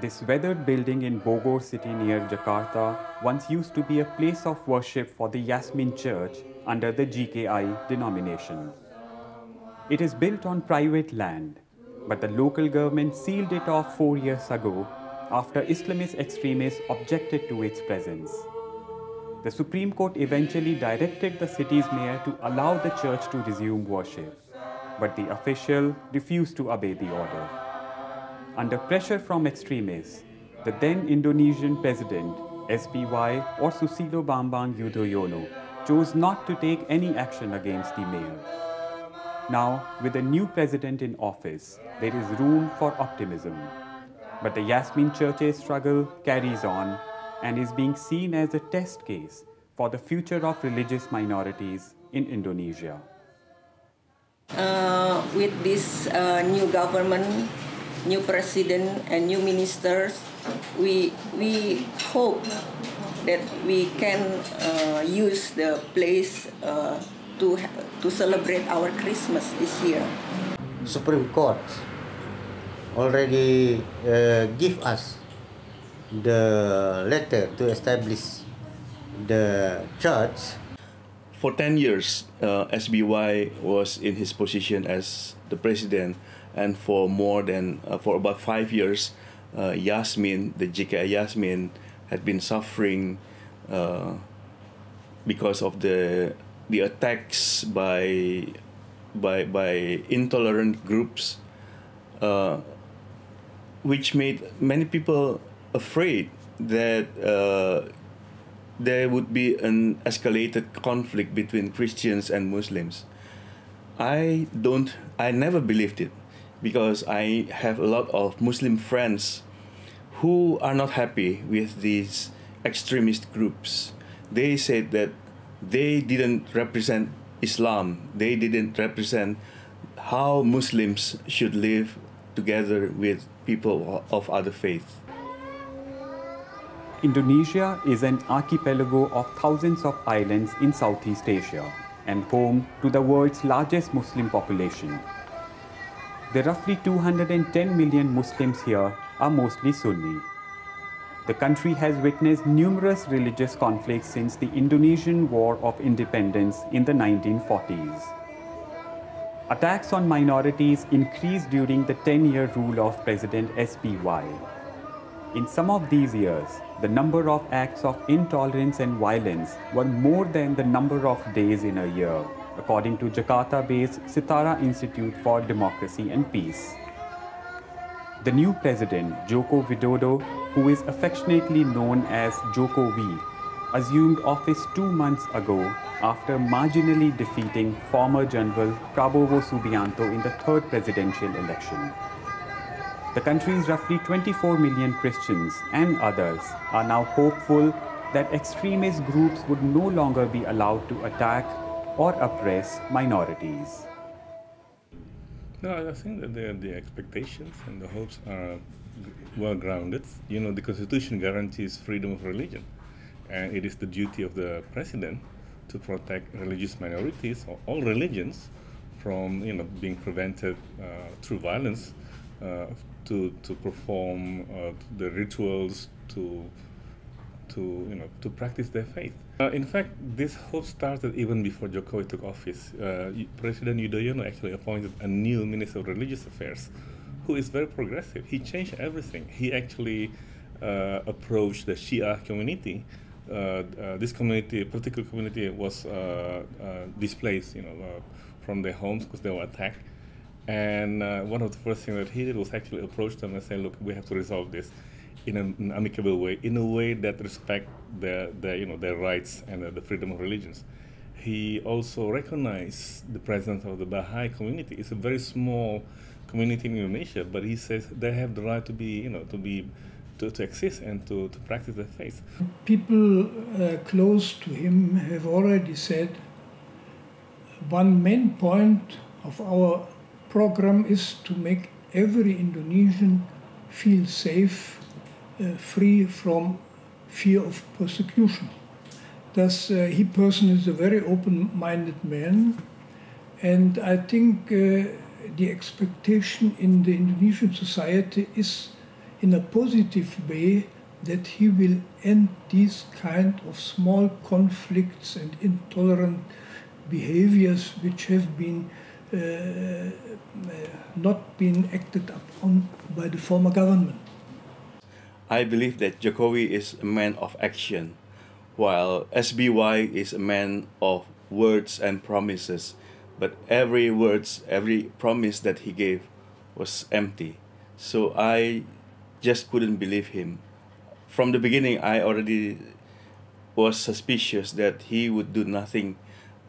This weathered building in Bogor city near Jakarta once used to be a place of worship for the Yasmin Church under the GKI denomination. It is built on private land, but the local government sealed it off 4 years ago after Islamist extremists objected to its presence. The Supreme Court eventually directed the city's mayor to allow the church to resume worship, but the official refused to obey the order. Under pressure from extremists, the then Indonesian president, SBY or Susilo Bambang Yudhoyono, chose not to take any action against the mayor. Now, with a new president in office, there is room for optimism. But the Yasmin Church's struggle carries on and is being seen as a test case for the future of religious minorities in Indonesia. With this new government, new president and new ministers, we hope that we can use the place to celebrate our Christmas this year. Supreme Court already give us the letter to establish the church. For 10 years, SBY was in his position as the president, and for more than for about 5 years, Yasmin, the GKI Yasmin, had been suffering because of the attacks by intolerant groups, which made many people afraid that there would be an escalated conflict between Christians and Muslims. I never believed it, because I have a lot of Muslim friends who are not happy with these extremist groups. They said that they didn't represent Islam. They didn't represent how Muslims should live together with people of other faith. Indonesia is an archipelago of thousands of islands in Southeast Asia and home to the world's largest Muslim population. The roughly 210 million Muslims here are mostly Sunni. The country has witnessed numerous religious conflicts since the Indonesian War of Independence in the 1940s. Attacks on minorities increased during the 10-year rule of President SBY. In some of these years, the number of acts of intolerance and violence were more than the number of days in a year, according to Jakarta-based Sitara Institute for Democracy and Peace. The new president, Joko Widodo, who is affectionately known as Jokowi, assumed office 2 months ago after marginally defeating former General Prabowo Subianto in the third presidential election. The country's roughly 24 million Christians and others are now hopeful that extremist groups would no longer be allowed to attack or oppress minorities. No, I think that the expectations and the hopes are well grounded. You know, the Constitution guarantees freedom of religion, and it is the duty of the president to protect religious minorities or all religions from, you know, being prevented through violence to perform the rituals to practice their faith. In fact, this hope started even before Jokowi took office. President Yudhoyono actually appointed a new Minister of Religious Affairs, who is very progressive. He changed everything. He actually approached the Shia community. This community, particular community, was displaced, you know, from their homes because they were attacked. And one of the first things that he did was actually approach them and say, "Look, we have to resolve this in an amicable way, in a way that respect their rights and the freedom of religions." He also recognized the presence of the Baha'i community. It's a very small community in Indonesia, but he says they have the right to be, you know, to exist and to practice their faith. People close to him have already said one main point of our program is to make every Indonesian feel safe, free from fear of persecution. Thus, he personally is a very open-minded man, and I think the expectation in the Indonesian society is, in a positive way, that he will end these kind of small conflicts and intolerant behaviors which have been not been acted upon by the former government. I believe that Jokowi is a man of action, while SBY is a man of words and promises. But every promise that he gave was empty. So I just couldn't believe him. From the beginning, I already was suspicious that he would do nothing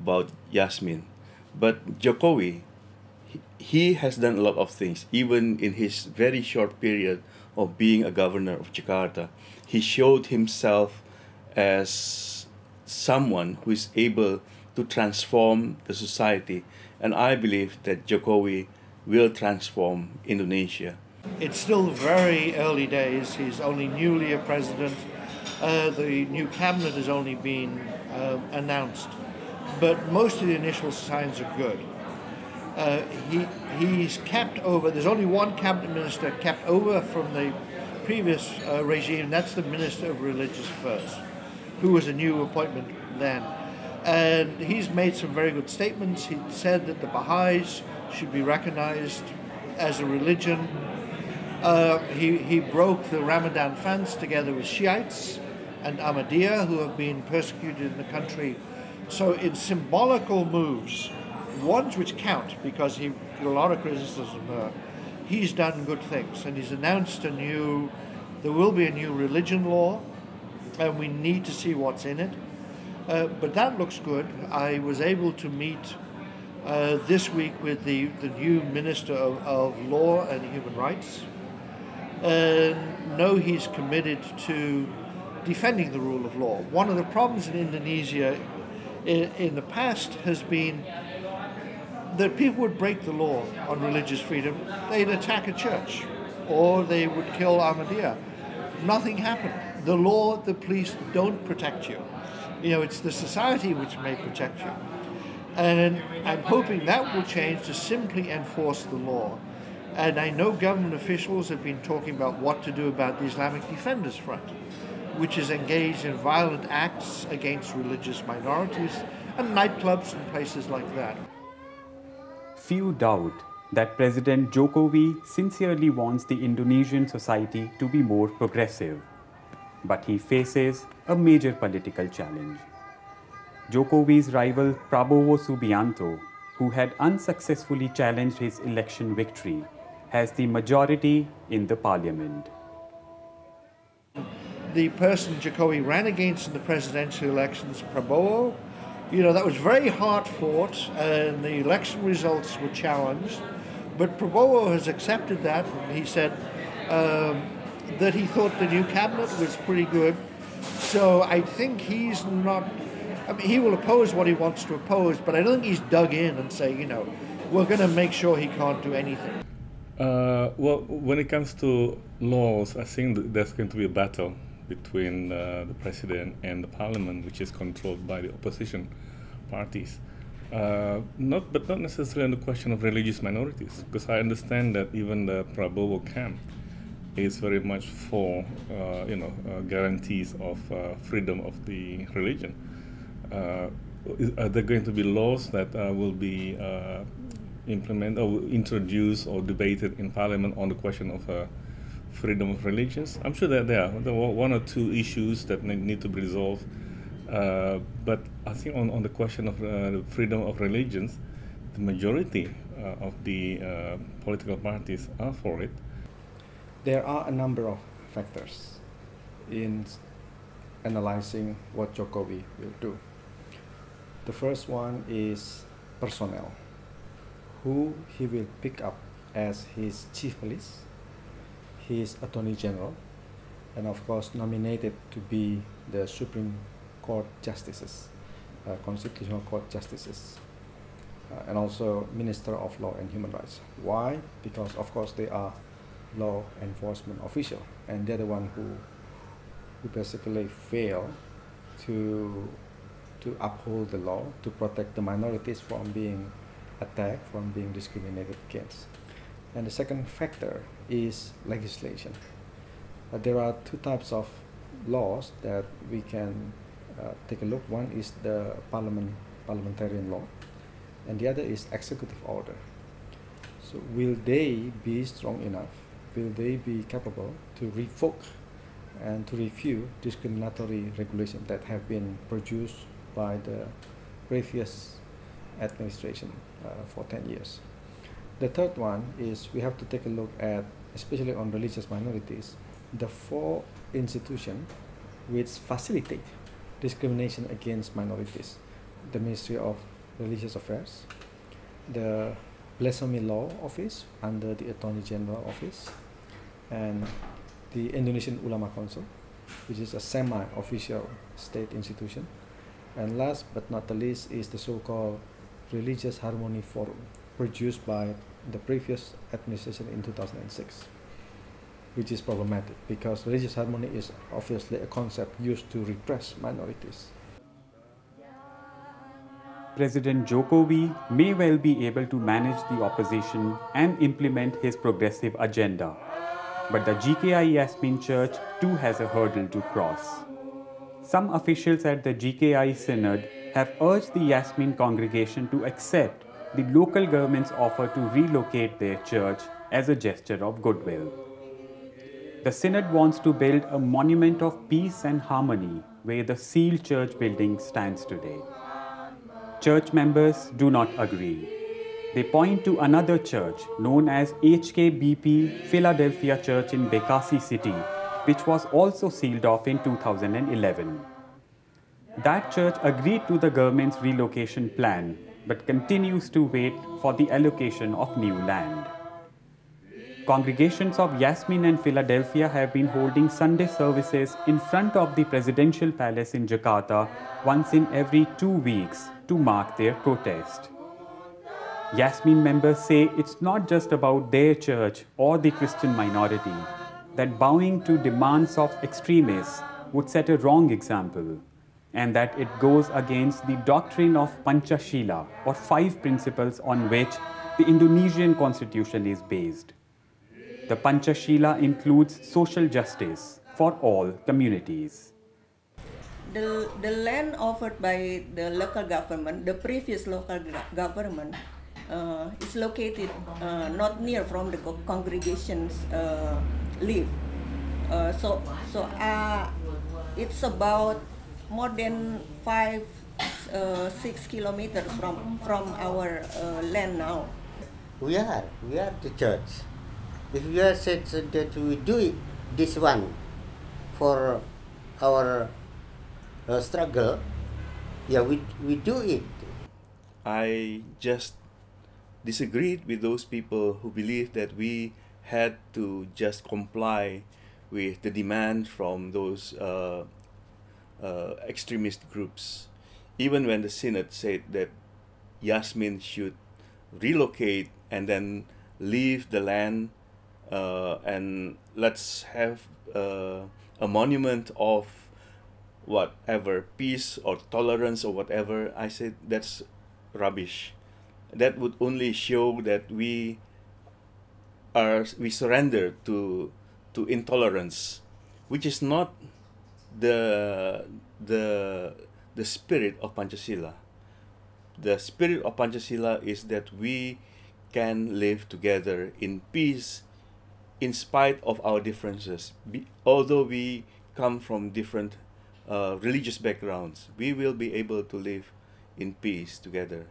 about Yasmin. But Jokowi, he has done a lot of things. Even in his very short period of being a governor of Jakarta, he showed himself as someone who is able to transform the society. And I believe that Jokowi will transform Indonesia. It's still very early days. He's only newly a president. The new cabinet has only been announced. But most of the initial signs are good. He's kept over, there's only one cabinet minister kept over from the previous regime, and that's the Minister of Religious Affairs, who was a new appointment then. And he's made some very good statements. He said that the Baha'is should be recognized as a religion. He broke the Ramadan fast together with Shiites and Ahmadiyya, who have been persecuted in the country. So in symbolical moves, ones which count, because he got a lot of criticism, he's done good things. And he's announced a new, there will be a new religion law, and we need to see what's in it. But that looks good. I was able to meet this week with the new Minister of Law and Human Rights. No, he's committed to defending the rule of law. One of the problems in Indonesia in the past has been that people would break the law on religious freedom. They'd attack a church or they would kill Ahmadiyya. Nothing happened. The law, the police don't protect you. You know, it's the society which may protect you. And I'm hoping that will change to simply enforce the law. And I know government officials have been talking about what to do about the Islamic Defenders Front, which is engaged in violent acts against religious minorities and nightclubs and places like that. Few doubt that President Jokowi sincerely wants the Indonesian society to be more progressive. But he faces a major political challenge. Jokowi's rival Prabowo Subianto, who had unsuccessfully challenged his election victory, has the majority in the parliament. The person Jokowi ran against in the presidential elections, Prabowo, you know, that was very hard fought and the election results were challenged. But Prabowo has accepted that. He said, that he thought the new cabinet was pretty good. So I think he's not, I mean, he will oppose what he wants to oppose, but I don't think he's dug in and say, you know, we're going to make sure he can't do anything. Well, when it comes to laws, I think that there's going to be a battle between the president and the parliament, which is controlled by the opposition parties. But not necessarily on the question of religious minorities, because I understand that even the Prabowo camp is very much for guarantees of freedom of the religion. Are there going to be laws that will be implemented or introduced or debated in parliament on the question of freedom of religions? I'm sure that there are one or two issues that need to be resolved, but I think on the question of freedom of religions, the majority of the political parties are for it. There are a number of factors in analyzing what Jokowi will do. The first one is personnel, who he will pick up as his chief police, his attorney general, and of course nominated to be the Supreme Court justices, Constitutional Court justices. and also Minister of Law and Human Rights. Why? Because of course they are law enforcement official, and they're the one who basically fail to uphold the law, to protect the minorities from being attacked, from being discriminated against. And the second factor is legislation. There are two types of laws that we can take a look. One is the parliamentarian law, and the other is executive order. So will they be strong enough? Will they be capable to revoke and to review discriminatory regulations that have been produced by the previous administration for 10 years? The third one is we have to take a look at, especially on religious minorities, the four institutions which facilitate discrimination against minorities: the Ministry of Religious Affairs, the Blasphemy Law Office under the Attorney General Office, and the Indonesian Ulama Council, which is a semi-official state institution. And last but not the least is the so-called Religious Harmony Forum, produced by the previous administration in 2006, which is problematic because religious harmony is obviously a concept used to repress minorities. President Jokowi may well be able to manage the opposition and implement his progressive agenda. But the GKI Yasmin Church too has a hurdle to cross. Some officials at the GKI Synod have urged the Yasmin congregation to accept the local government's offer to relocate their church as a gesture of goodwill. The Synod wants to build a monument of peace and harmony where the sealed church building stands today. Church members do not agree. They point to another church known as HKBP Philadelphia Church in Bekasi City, which was also sealed off in 2011. That church agreed to the government's relocation plan, but continues to wait for the allocation of new land. Congregations of Yasmin and Philadelphia have been holding Sunday services in front of the presidential palace in Jakarta once in every 2 weeks to mark their protest. Yasmin members say it's not just about their church or the Christian minority, that bowing to demands of extremists would set a wrong example, and that it goes against the doctrine of Pancasila, or 5 principles on which the Indonesian constitution is based. The Pancasila includes social justice for all communities. The land offered by the local government, the previous local government, is located not near from the congregation's live. So it's about more than 5-6 kilometers from our land now. We are the church. If we are said that we do this one for our struggle, yeah, we do it. I just disagreed with those people who believe that we had to just comply with the demand from those extremist groups. Even when the Synod said that Yasmin should relocate and then leave the land and let's have a monument of whatever, peace or tolerance or whatever, I said that's rubbish. That would only show that we surrender to intolerance, which is not the spirit of Pancasila. The spirit of Pancasila is that we can live together in peace in spite of our differences. Although we come from different religious backgrounds, we will be able to live in peace together.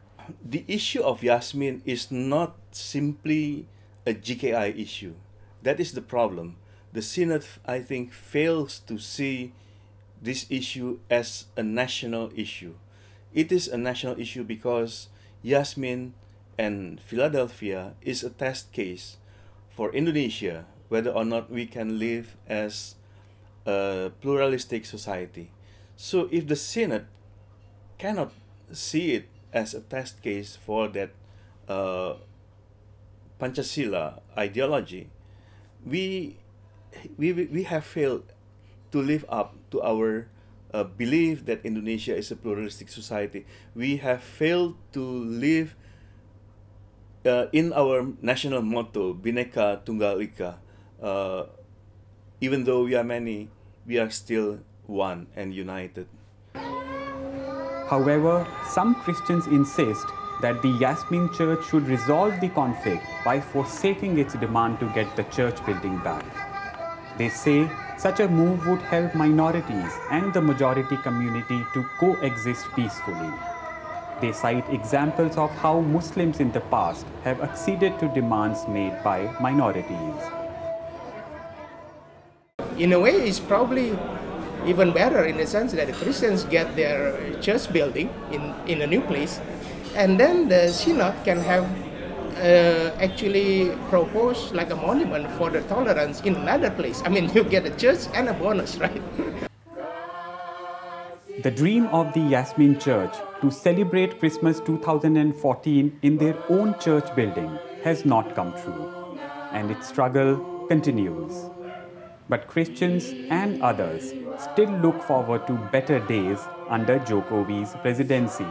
The issue of Yasmin is not simply a GKI issue. That is the problem. The Synod, I think, fails to see this issue as a national issue. It is a national issue because Yasmin and Philadelphia is a test case for Indonesia, whether or not we can live as a pluralistic society. So if the Synod cannot see it as a test case for that Pancasila ideology, we have failed to live up to our belief that Indonesia is a pluralistic society. We have failed to live in our national motto, bineka tunggal ika. Even though we are many, we are still one and united. However, some Christians insist that the Yasmin Church should resolve the conflict by forsaking its demand to get the church building back. They say such a move would help minorities and the majority community to coexist peacefully. They cite examples of how Muslims in the past have acceded to demands made by minorities. In a way, it's probably even better in the sense that the Christians get their church building in a new place, and then the synod can have actually propose like a monument for the tolerance in another place. I mean, you get a church and a bonus, right? The dream of the Yasmin Church to celebrate Christmas 2014 in their own church building has not come true, and its struggle continues. But Christians and others still look forward to better days under Jokowi's presidency.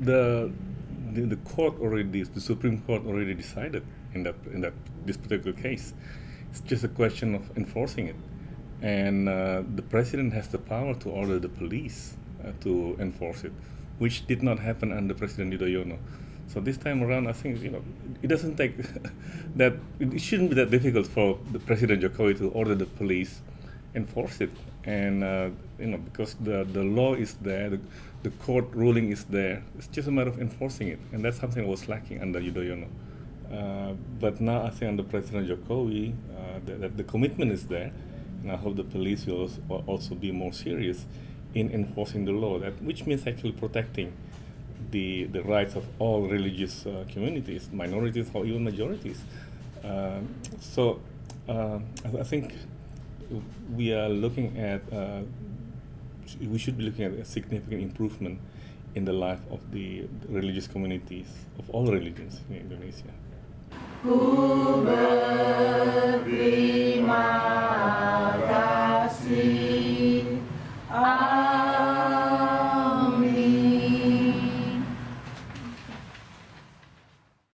The court already, the Supreme Court already decided in this particular case. It's just a question of enforcing it, and the president has the power to order the police to enforce it, which did not happen under President Yudhoyono. So this time around, I think, you know, it doesn't take that, it shouldn't be that difficult for the President Jokowi to order the police enforce it, and you know, because the law is there, the court ruling is there. It's just a matter of enforcing it, and that's something that was lacking under Yudhoyono. But now I think under President Jokowi, that the commitment is there, and I hope the police will also be more serious in enforcing the law, that which means actually protecting the rights of all religious communities, minorities or even majorities. I think we are looking at we should be looking at a significant improvement in the life of the religious communities of all religions in Indonesia.